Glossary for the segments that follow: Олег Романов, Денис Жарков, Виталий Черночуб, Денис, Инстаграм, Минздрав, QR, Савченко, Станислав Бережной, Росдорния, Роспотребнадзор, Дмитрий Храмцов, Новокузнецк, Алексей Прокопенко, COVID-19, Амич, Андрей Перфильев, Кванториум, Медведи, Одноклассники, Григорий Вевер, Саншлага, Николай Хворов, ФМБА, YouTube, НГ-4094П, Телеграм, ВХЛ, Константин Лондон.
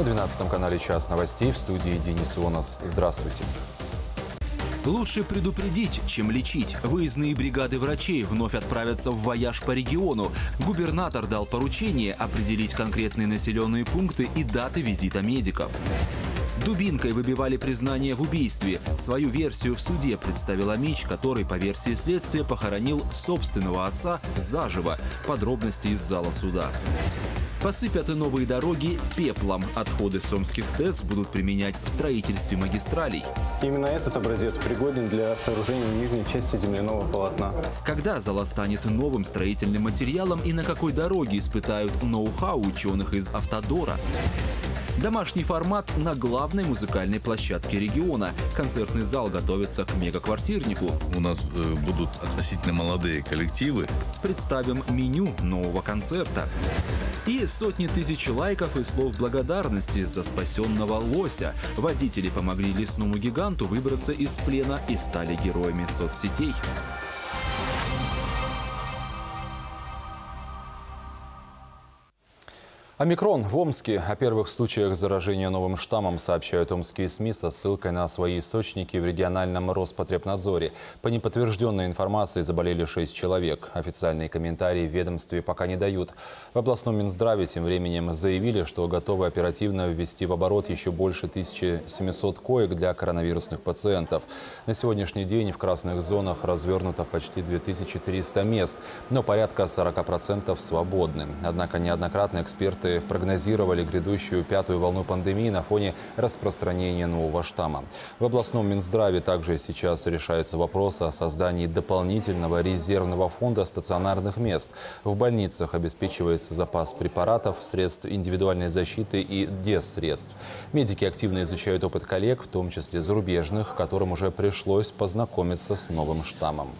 На 12 канале «Час новостей», в студии Денис Онос. Здравствуйте. Лучше предупредить, чем лечить. Выездные бригады врачей вновь отправятся в вояж по региону. Губернатор дал поручение определить конкретные населенные пункты и даты визита медиков. Дубинкой выбивали признание в убийстве. Свою версию в суде представил Амич, который, по версии следствия, похоронил собственного отца заживо. Подробности из зала суда. Посыпят и новые дороги пеплом. Отходы с омских ТЭС будут применять в строительстве магистралей. Именно этот образец пригоден для сооружения нижней части земляного полотна. Когда зала станет новым строительным материалом и на какой дороге испытают ноу-хау ученых из «Автодора». Домашний формат на главной музыкальной площадке региона. Концертный зал готовится к мегаквартирнику. У нас будут относительно молодые коллективы. Представим меню нового концерта. И сотни тысяч лайков и слов благодарности за спасенного лося. Водители помогли лесному гиганту выбраться из плена и стали героями соцсетей. Омикрон в Омске. О первых случаях заражения новым штаммом сообщают омские СМИ со ссылкой на свои источники в региональном Роспотребнадзоре. По неподтвержденной информации заболели 6 человек. Официальные комментарии в ведомстве пока не дают. В областном Минздраве тем временем заявили, что готовы оперативно ввести в оборот еще больше 1700 коек для коронавирусных пациентов. На сегодняшний день в красных зонах развернуто почти 2300 мест, но порядка 40% свободны. Однако неоднократно эксперты прогнозировали грядущую пятую волну пандемии на фоне распространения нового штамма. В областном Минздраве также сейчас решается вопрос о создании дополнительного резервного фонда стационарных мест. В больницах обеспечивается запас препаратов, средств индивидуальной защиты и дессредств. Медики активно изучают опыт коллег, в том числе зарубежных, которым уже пришлось познакомиться с новым штаммом.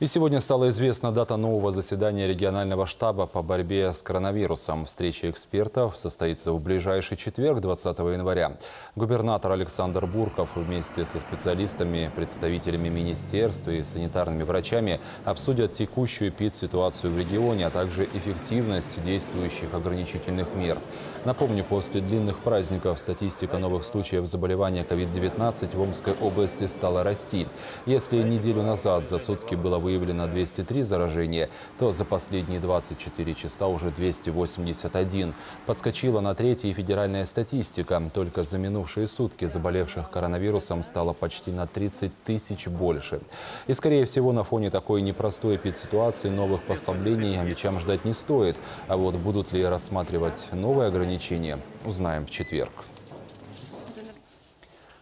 И сегодня стала известна дата нового заседания регионального штаба по борьбе с коронавирусом. Встреча экспертов состоится в ближайший четверг, 20 января. Губернатор Александр Бурков вместе со специалистами, представителями министерств и санитарными врачами обсудят текущую эпидситуацию в регионе, а также эффективность действующих ограничительных мер. Напомню, после длинных праздников статистика новых случаев заболевания COVID-19 в Омской области стала расти. Если неделю назад за сутки было выявлено 203 заражения, то за последние 24 часа уже 281. Подскочила на треть и федеральная статистика. Только за минувшие сутки заболевших коронавирусом стало почти на 30 тысяч больше. И, скорее всего, на фоне такой непростой эпидситуации новых послаблений омичам ждать не стоит. А вот будут ли рассматривать новые ограничения, узнаем в четверг.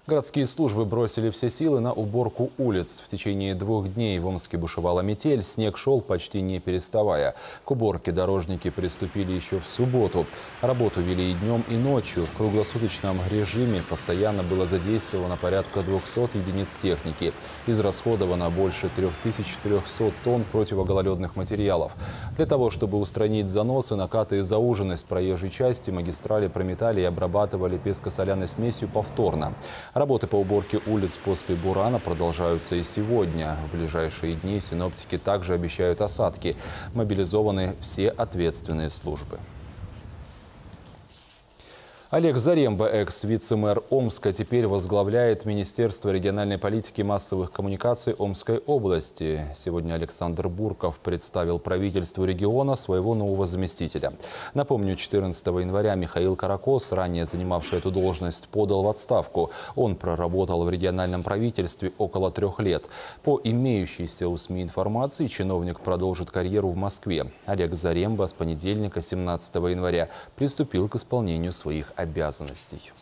Городские службы бросили все силы на уборку улиц. В течение 2 дней в Омске бушевала метель, снег шел почти не переставая. К уборке дорожники приступили еще в субботу. Работу вели и днем, и ночью. В круглосуточном режиме постоянно было задействовано порядка 200 единиц техники. Израсходовано больше 3300 тонн противогололедных материалов. Для того, чтобы устранить заносы, накаты и зауженность проезжей части, магистрали прометали и обрабатывали песко-соляной смесью повторно. Работы по уборке улиц после бурана продолжаются и сегодня. В ближайшие дни синоптики также обещают осадки. Мобилизованы все ответственные службы. Олег Заремба, экс-вице-мэр Омска, теперь возглавляет Министерство региональной политики и массовых коммуникаций Омской области. Сегодня Александр Бурков представил правительству региона своего нового заместителя. Напомню, 14 января Михаил Каракос, ранее занимавший эту должность, подал в отставку. Он проработал в региональном правительстве около 3 лет. По имеющейся у СМИ информации, чиновник продолжит карьеру в Москве. Олег Заремба с понедельника, 17 января, приступил к исполнению своих обязанностей.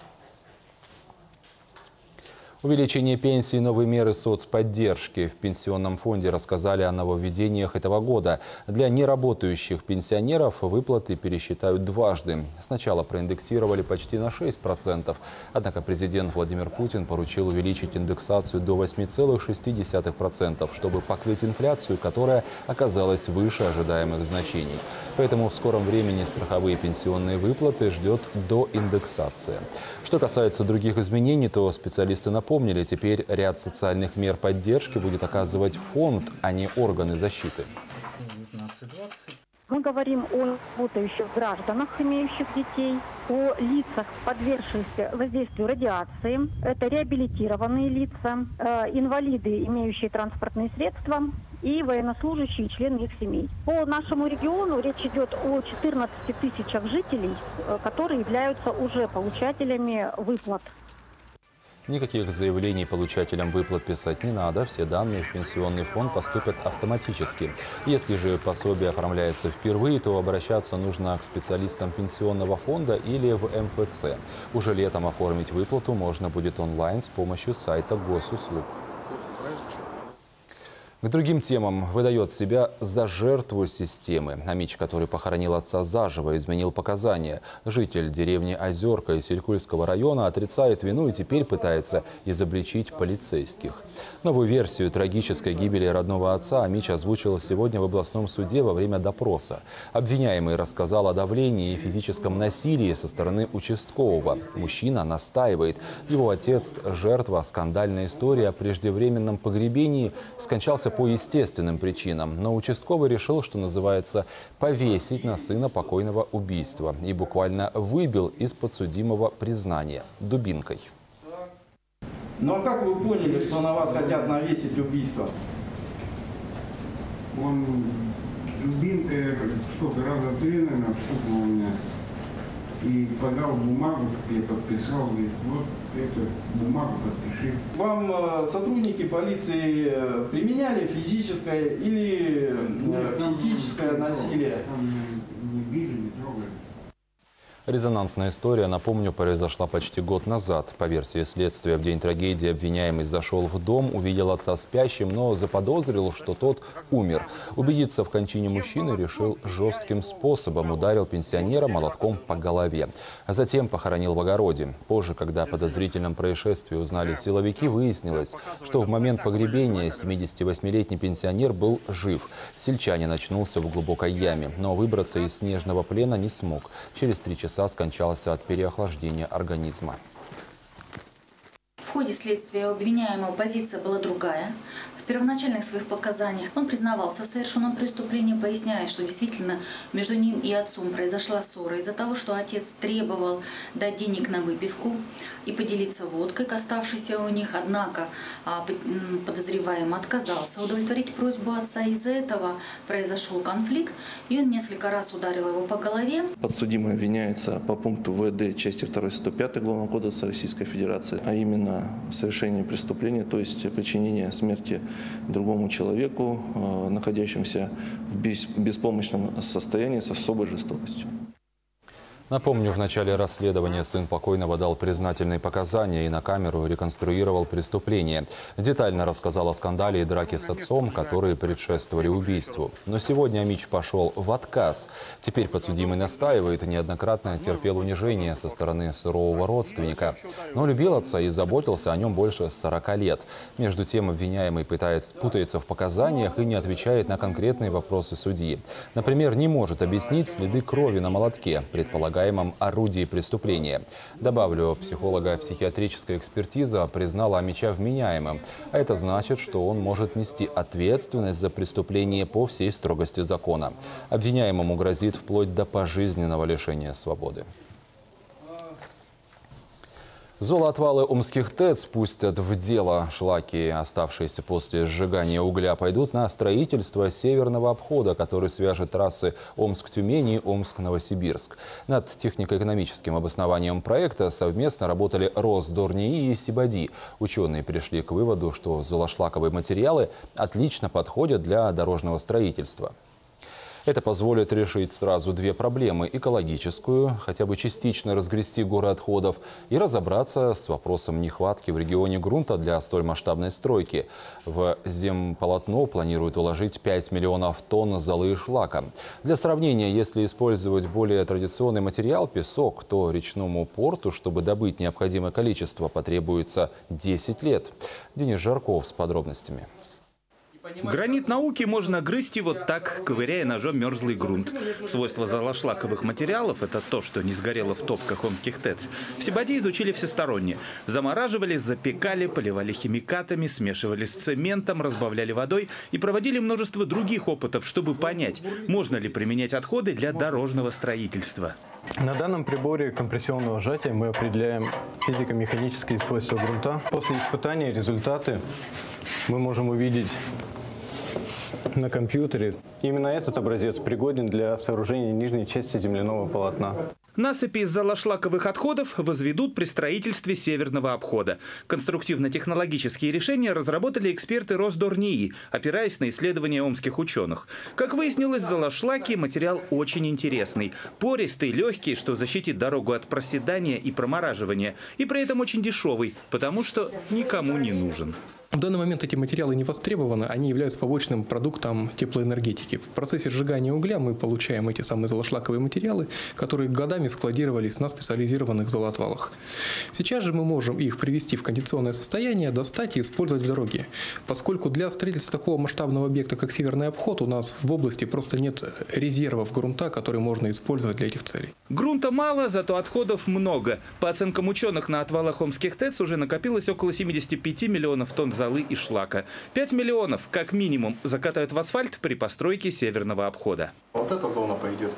Увеличение пенсий, новые меры соцподдержки. В пенсионном фонде рассказали о нововведениях этого года. Для неработающих пенсионеров выплаты пересчитают дважды. Сначала проиндексировали почти на 6%. Однако президент Владимир Путин поручил увеличить индексацию до 8,6%, чтобы покрыть инфляцию, которая оказалась выше ожидаемых значений. Поэтому в скором времени страховые пенсионные выплаты ждет доиндексация. Что касается других изменений, то специалисты напомнили, теперь ряд социальных мер поддержки будет оказывать фонд, а не органы защиты. Мы говорим о работающих гражданах, имеющих детей, о лицах, подвергшихся воздействию радиации. Это реабилитированные лица, инвалиды, имеющие транспортные средства, и военнослужащие и члены их семей. По нашему региону речь идет о 14 тысячах жителей, которые являются уже получателями выплат. Никаких заявлений получателям выплат писать не надо. Все данные в пенсионный фонд поступят автоматически. Если же пособие оформляется впервые, то обращаться нужно к специалистам пенсионного фонда или в МФЦ. Уже летом оформить выплату можно будет онлайн с помощью сайта госуслуг. К другим темам. Выдает себя за жертву системы. Амич, который похоронил отца заживо, изменил показания. Житель деревни Озерка и Сергульского района отрицает вину и теперь пытается изобличить полицейских. Новую версию трагической гибели родного отца Амич озвучил сегодня в областном суде во время допроса. Обвиняемый рассказал о давлении и физическом насилии со стороны участкового. Мужчина настаивает. Его отец, жертва скандальной истории о преждевременном погребении, скончался по естественным причинам, но участковый решил, что называется, повесить на сына покойного убийства и буквально выбил из подсудимого признание дубинкой. Но как вы поняли, что на вас хотят навесить убийство? Он дубинкой сколько раз отрезвенно вступил у меня и подал бумагу, я подписал, говорит, вот эту бумагу подпиши. Вам сотрудники полиции применяли физическое или психическое насилие? Резонансная история, напомню, произошла почти год назад. По версии следствия, в день трагедии обвиняемый зашел в дом, увидел отца спящим, но заподозрил, что тот умер. Убедиться в кончине мужчины решил жестким способом. Ударил пенсионера молотком по голове. Затем похоронил в огороде. Позже, когда о подозрительном происшествии узнали силовики, выяснилось, что в момент погребения 78-летний пенсионер был жив. Сельчанин очнулся в глубокой яме, но выбраться из снежного плена не смог. Через 3 часа скончался от переохлаждения организма. В ходе следствия у обвиняемого позиция была другая. В первоначальных своих показаниях он признавался в совершенном преступлении, поясняя, что действительно между ним и отцом произошла ссора из-за того, что отец требовал дать денег на выпивку и поделиться водкой, оставшейся у них. Однако подозреваемый отказался удовлетворить просьбу отца. Из-за этого произошел конфликт, и он несколько раз ударил его по голове. Подсудимый обвиняется по пункту ВД части 2 105 Уголовного кодекса Российской Федерации, а именно совершение преступления, то есть причинение смерти другому человеку, находящемуся в беспомощном состоянии с особой жестокостью. Напомню, в начале расследования сын покойного дал признательные показания и на камеру реконструировал преступление. Детально рассказал о скандале и драке с отцом, которые предшествовали убийству. Но сегодня Амич пошел в отказ. Теперь подсудимый настаивает и неоднократно терпел унижение со стороны сурового родственника. Но любил отца и заботился о нем больше 40 лет. Между тем обвиняемый путается в показаниях и не отвечает на конкретные вопросы судьи. Например, не может объяснить следы крови на молотке, предполагая орудии преступления. Добавлю, психолого-психиатрическая экспертиза признала Амича вменяемым. А это значит, что он может нести ответственность за преступление по всей строгости закона. Обвиняемому грозит вплоть до пожизненного лишения свободы. Золоотвалы омских ТЭЦ пустят в дело. Шлаки, оставшиеся после сжигания угля, пойдут на строительство северного обхода, который свяжет трассы Омск-Тюмень и Омск-Новосибирск. Над технико-экономическим обоснованием проекта совместно работали Росдорния и Сибади. Ученые пришли к выводу, что золошлаковые материалы отлично подходят для дорожного строительства. Это позволит решить сразу две проблемы – экологическую, хотя бы частично разгрести горы отходов, и разобраться с вопросом нехватки в регионе грунта для столь масштабной стройки. В земполотно планируют уложить 5 миллионов тонн золы и шлака. Для сравнения, если использовать более традиционный материал – песок, то речному порту, чтобы добыть необходимое количество, потребуется 10 лет. Денис Жарков с подробностями. Гранит науки можно грызть и вот так, ковыряя ножом мерзлый грунт. Свойства золошлаковых материалов – это то, что не сгорело в топках омских ТЭЦ. В Сибади изучили всесторонне. Замораживали, запекали, поливали химикатами, смешивали с цементом, разбавляли водой и проводили множество других опытов, чтобы понять, можно ли применять отходы для дорожного строительства. На данном приборе компрессионного сжатия мы определяем физико-механические свойства грунта. После испытания результаты мы можем увидеть на компьютере. Именно этот образец пригоден для сооружения нижней части земляного полотна. Насыпи из золошлаковых отходов возведут при строительстве северного обхода. Конструктивно-технологические решения разработали эксперты Росдорнии, опираясь на исследования омских ученых. Как выяснилось, золошлаки – материал очень интересный. Пористый, легкий, что защитит дорогу от проседания и промораживания. И при этом очень дешевый, потому что никому не нужен. В данный момент эти материалы не востребованы, они являются побочным продуктом теплоэнергетики. В процессе сжигания угля мы получаем эти самые золошлаковые материалы, которые годами складировались на специализированных золотвалах. Сейчас же мы можем их привести в кондиционное состояние, достать и использовать в дороге, поскольку для строительства такого масштабного объекта, как северный обход, у нас в области просто нет резервов грунта, которые можно использовать для этих целей. Грунта мало, зато отходов много. По оценкам ученых, на отвалах омских ТЭЦ уже накопилось около 75 миллионов тонн золота. Золы и шлака. 5 миллионов, как минимум, закатают в асфальт при постройке северного обхода. Вот эта зона пойдет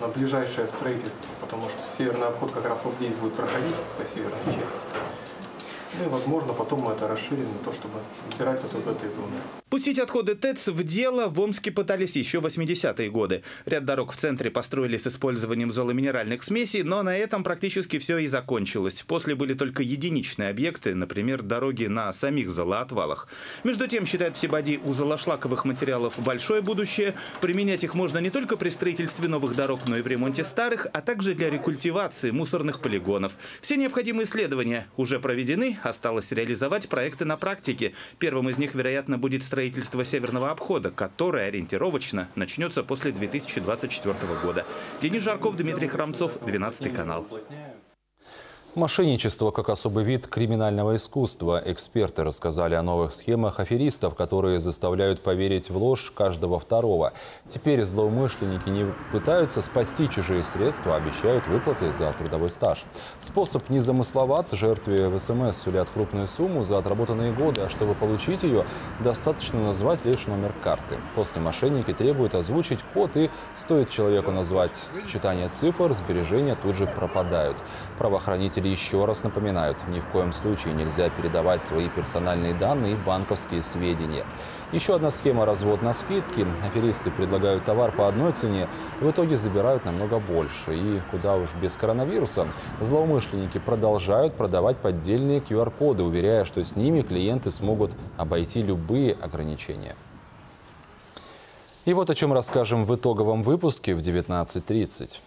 на ближайшее строительство, потому что северный обход как раз вот здесь будет проходить по северной части. Ну и, возможно, потом мы это расширим на то, чтобы убирать это из этой зоны. Пустить отходы ТЭЦ в дело в Омске пытались еще 80-е годы. Ряд дорог в центре построили с использованием золоминеральных смесей, но на этом практически все и закончилось. После были только единичные объекты, например, дороги на самих золоотвалах. Между тем, считают в Сибади, у золошлаковых материалов большое будущее. Применять их можно не только при строительстве новых дорог, но и в ремонте старых, а также для рекультивации мусорных полигонов. Все необходимые исследования уже проведены. Осталось реализовать проекты на практике. Первым из них, вероятно, будет строительство северного обхода, которое ориентировочно начнется после 2024 года. Денис Жарков, Дмитрий Храмцов, 12 канал. Мошенничество как особый вид криминального искусства. Эксперты рассказали о новых схемах аферистов, которые заставляют поверить в ложь каждого второго. Теперь злоумышленники не пытаются спасти чужие средства, а обещают выплаты за трудовой стаж. Способ незамысловат. Жертве в СМС сулят крупную сумму за отработанные годы, а чтобы получить ее, достаточно назвать лишь номер карты. После мошенники требуют озвучить код, и стоит человеку назвать сочетание цифр, сбережения тут же пропадают. Правоохранители еще раз напоминают, ни в коем случае нельзя передавать свои персональные данные и банковские сведения. Еще одна схема — развод на скидки. Аферисты предлагают товар по одной цене, в итоге забирают намного больше. И куда уж без коронавируса, злоумышленники продолжают продавать поддельные QR-коды, уверяя, что с ними клиенты смогут обойти любые ограничения. И вот о чем расскажем в итоговом выпуске в 19:30.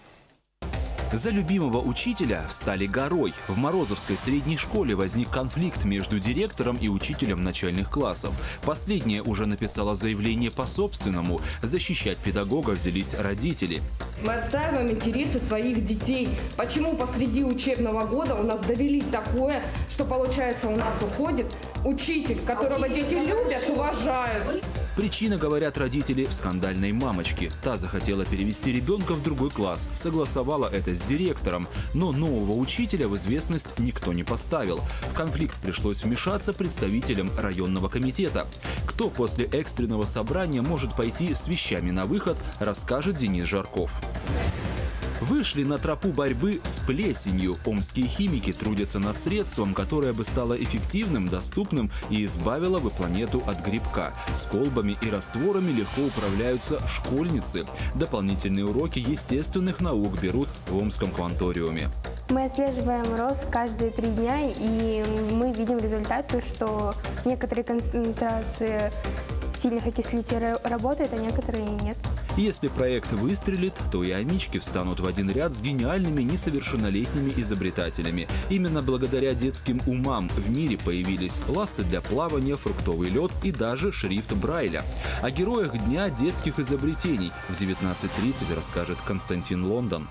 За любимого учителя встали горой. В Морозовской средней школе возник конфликт между директором и учителем начальных классов. Последняя уже написала заявление по собственному. Защищать педагога взялись родители. Мы отстаиваем интересы своих детей. Почему посреди учебного года у нас довели такое, что получается у нас уходит учитель, которого дети любят, уважают? Причина, говорят родители, в скандальной мамочке. Та захотела перевести ребенка в другой класс, согласовала это с директором, но нового учителя в известность никто не поставил. В конфликт пришлось вмешаться представителям районного комитета. Кто после экстренного собрания может пойти с вещами на выход, расскажет Денис Жарков. Вышли на тропу борьбы с плесенью. Омские химики трудятся над средством, которое бы стало эффективным, доступным и избавило бы планету от грибка. С колбами и растворами легко управляются школьницы. Дополнительные уроки естественных наук берут в Омском кванториуме. Мы отслеживаем рост каждые 3 дня, и мы видим результат, что некоторые концентрации сильных окислителей работают, а некоторые нет. Если проект выстрелит, то и амички встанут в один ряд с гениальными несовершеннолетними изобретателями. Именно благодаря детским умам в мире появились ласты для плавания, фруктовый лед и даже шрифт Брайля. О героях дня детских изобретений в 19:30 расскажет Константин Лондон.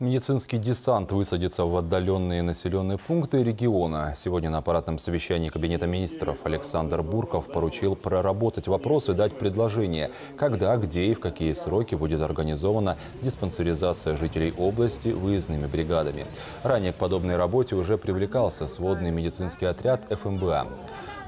Медицинский десант высадится в отдаленные населенные пункты региона. Сегодня на аппаратном совещании Кабинета министров Александр Бурков поручил проработать вопрос и дать предложение, когда, где и в какие сроки будет организована диспансеризация жителей области выездными бригадами. Ранее к подобной работе уже привлекался сводный медицинский отряд ФМБА.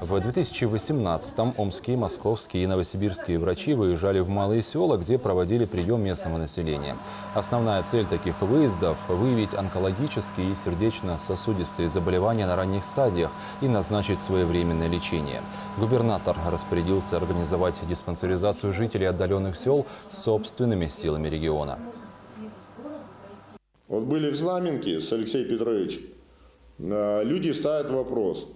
В 2018-м омские, московские и новосибирские врачи выезжали в малые села, где проводили прием местного населения. Основная цель таких выездов – выявить онкологические и сердечно-сосудистые заболевания на ранних стадиях и назначить своевременное лечение. Губернатор распорядился организовать диспансеризацию жителей отдаленных сел собственными силами региона. Вот были в Знаменке с Алексеем Петровичем. Люди ставят вопрос.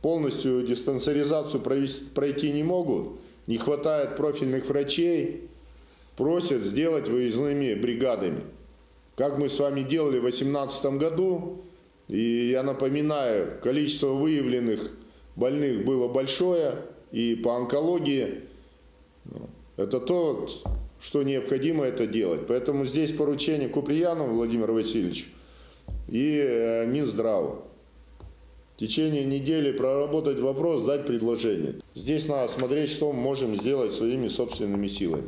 Полностью диспансеризацию пройти не могут, не хватает профильных врачей, просят сделать выездными бригадами. Как мы с вами делали в 2018 году, и я напоминаю, количество выявленных больных было большое, и по онкологии это то, что необходимо это делать. Поэтому здесь поручение Куприяну Владимиру Васильевичу и Минздраву. В течение недели проработать вопрос, дать предложение. Здесь надо смотреть, что мы можем сделать своими собственными силами.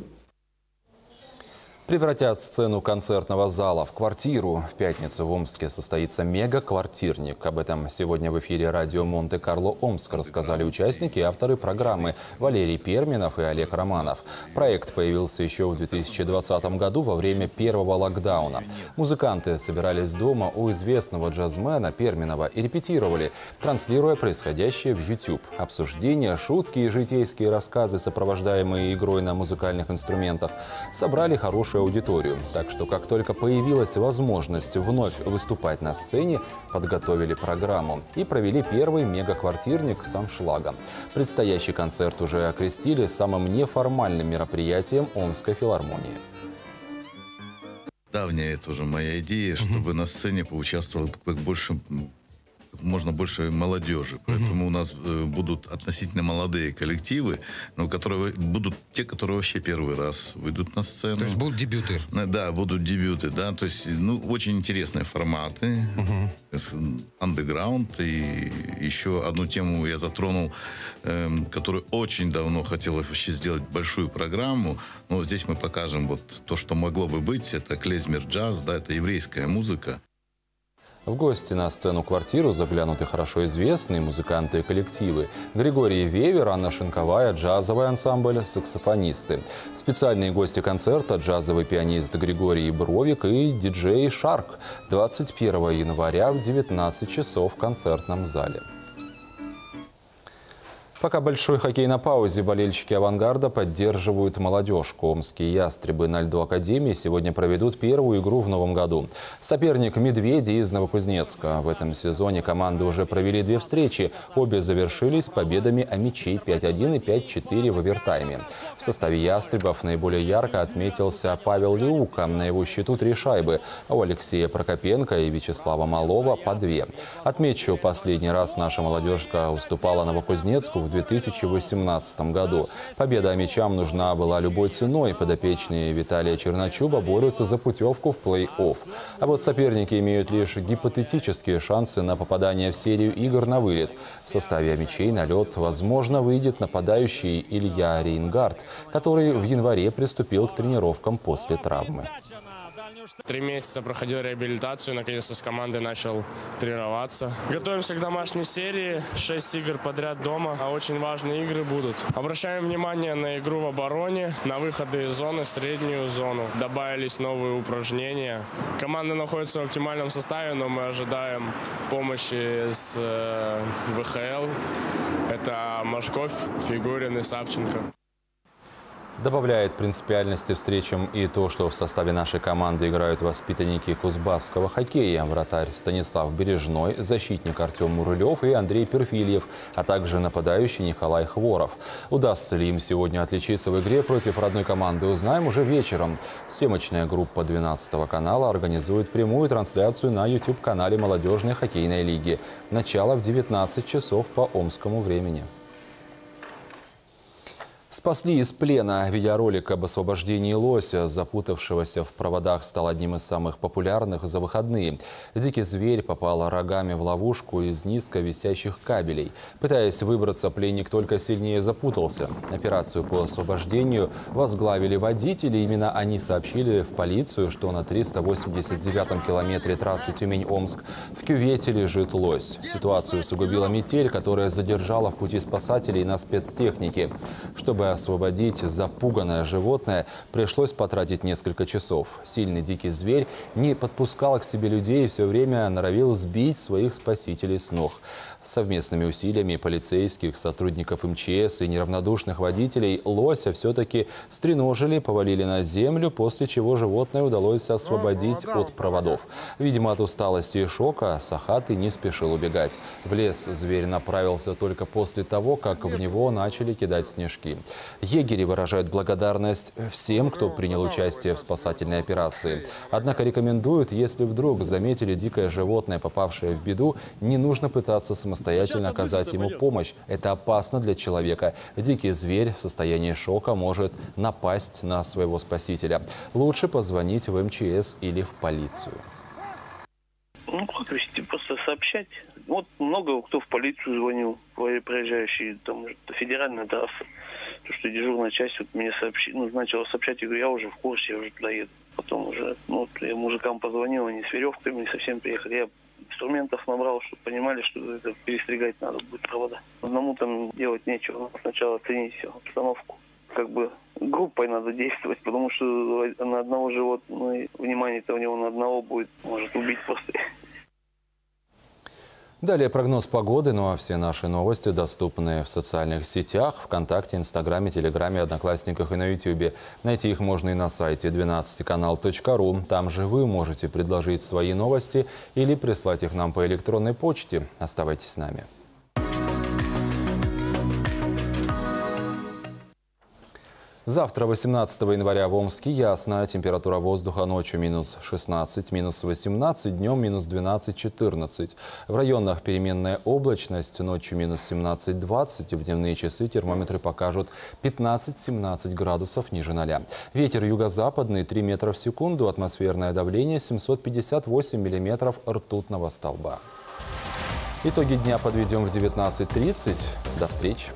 Превратят сцену концертного зала в квартиру. В пятницу в Омске состоится мега-квартирник. Об этом сегодня в эфире радио «Монте-Карло Омск» рассказали участники и авторы программы Валерий Перминов и Олег Романов. Проект появился еще в 2020 году во время первого локдауна. Музыканты собирались дома у известного джазмена Перминова и репетировали, транслируя происходящее в YouTube. Обсуждения, шутки и житейские рассказы, сопровождаемые игрой на музыкальных инструментах, собрали хорошую аудиторию. Так что, как только появилась возможность вновь выступать на сцене, подготовили программу и провели первый мегаквартирник «Саншлага». Предстоящий концерт уже окрестили самым неформальным мероприятием Омской филармонии. Давняя это уже моя идея, чтобы на сцене поучаствовало как можно больше молодежи. Поэтому у нас будут относительно молодые коллективы, но которые будут те, которые вообще первый раз выйдут на сцену. То есть будут дебюты? Да, будут дебюты, да. То есть, ну, очень интересные форматы. Андеграунд. И еще одну тему я затронул, которую очень давно хотел вообще сделать большую программу. Но здесь мы покажем вот то, что могло бы быть. Это клезмер-джаз, да, это еврейская музыка. В гости на сцену-квартиру заглянут и хорошо известные музыканты и коллективы. Григорий Вевер, Анна Шинковая, джазовый ансамбль, саксофонисты. Специальные гости концерта – джазовый пианист Григорий Бровик и диджей Шарк. 21 января в 19 часов в концертном зале. Пока большой хоккей на паузе, болельщики «Авангарда» поддерживают молодежку. Омские ястребы на льду Академии сегодня проведут первую игру в новом году. Соперник «Медведи» из Новокузнецка. В этом сезоне команды уже провели две встречи. Обе завершились победами «Амичей» 5-1 и 5-4 в овертайме. В составе ястребов наиболее ярко отметился Павел Леука. На его счету 3 шайбы, а у Алексея Прокопенко и Вячеслава Малова по 2. Отмечу, последний раз наша молодежка уступала Новокузнецку в 2018 году. Победа «Амичам» нужна была любой ценой. Подопечные Виталия Черночуба борются за путевку в плей-офф. А вот соперники имеют лишь гипотетические шансы на попадание в серию игр на вылет. В составе «Амичей» на лед, возможно, выйдет нападающий Илья Рейнгард, который в январе приступил к тренировкам после травмы. 3 месяца проходил реабилитацию, наконец-то с командой начал тренироваться. Готовимся к домашней серии, 6 игр подряд дома, а очень важные игры будут. Обращаем внимание на игру в обороне, на выходы из зоны, среднюю зону. Добавились новые упражнения. Команда находится в оптимальном составе, но мы ожидаем помощи с ВХЛ. Это Машков, Фигурин и Савченко. Добавляет принципиальности встречам и то, что в составе нашей команды играют воспитанники кузбасского хоккея. Вратарь Станислав Бережной, защитник Артем Мурылев и Андрей Перфильев, а также нападающий Николай Хворов. Удастся ли им сегодня отличиться в игре против родной команды, узнаем уже вечером. Съемочная группа 12 канала организует прямую трансляцию на YouTube-канале молодежной хоккейной лиги. Начало в 19 часов по омскому времени. Спасли из плена. Видеоролик об освобождении лося, запутавшегося в проводах, стал одним из самых популярных за выходные. Дикий зверь попал рогами в ловушку из низко висящих кабелей. Пытаясь выбраться, пленник только сильнее запутался. Операцию по освобождению возглавили водители. Именно они сообщили в полицию, что на 389-м километре трассы Тюмень-Омск в кювете лежит лось. Ситуацию усугубила метель, которая задержала в пути спасателей на спецтехнике. Чтобы освободить запуганное животное, пришлось потратить несколько часов. Сильный дикий зверь не подпускал к себе людей и все время норовил сбить своих спасителей с ног. Совместными усилиями полицейских, сотрудников МЧС и неравнодушных водителей лося все-таки стреножили, повалили на землю, после чего животное удалось освободить от проводов. Видимо, от усталости и шока сахатый не спешил убегать. В лес зверь направился только после того, как в него начали кидать снежки. Егери выражают благодарность всем, кто принял участие в спасательной операции. Однако рекомендуют, если вдруг заметили дикое животное, попавшее в беду, не нужно пытаться самостоятельно оказать ему помощь. Это опасно для человека. Дикий зверь в состоянии шока может напасть на своего спасителя. Лучше позвонить в МЧС или в полицию. Ну, как вести? Просто сообщать. Вот много кто в полицию звонил, проезжающие там федеральная трасса. То, что дежурная часть вот мне начала сообщать, я говорю, я уже в курсе, я уже туда еду. Потом уже, ну, вот я мужикам позвонил, они с веревками совсем приехали. Я инструментов набрал, чтобы понимали, что это перестригать надо будет провода. Одному там делать нечего, сначала оценить всю обстановку. Как бы группой надо действовать, потому что на одного животного, внимание-то у него на одного будет, может убить просто. Далее прогноз погоды, ну а все наши новости доступны в социальных сетях, ВКонтакте, Инстаграме, Телеграме, Одноклассниках и на Ютьюбе. Найти их можно и на сайте 12канал.ру. Там же вы можете предложить свои новости или прислать их нам по электронной почте. Оставайтесь с нами. Завтра, 18 января, в Омске ясно. Температура воздуха ночью -16, -18, днем -12–14. В районах переменная облачность, ночью -17–20. В дневные часы термометры покажут 15–17 градусов ниже 0. Ветер юго-западный 3 метра в секунду, атмосферное давление 758 миллиметров ртутного столба. Итоги дня подведем в 19:30. До встречи!